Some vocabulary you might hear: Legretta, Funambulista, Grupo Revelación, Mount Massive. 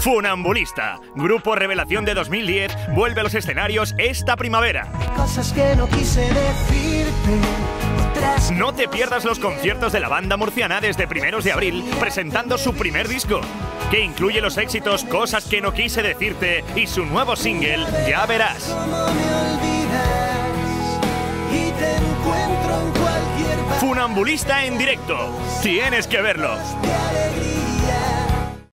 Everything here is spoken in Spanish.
Funambulista, Grupo Revelación de 2010, vuelve a los escenarios esta primavera. Cosas que no quise decirte. No te pierdas los conciertos de la banda murciana desde primeros de abril, presentando su primer disco, que incluye los éxitos Cosas que no quise decirte y su nuevo single, Ya verás. Funambulista en directo. Tienes que verlo.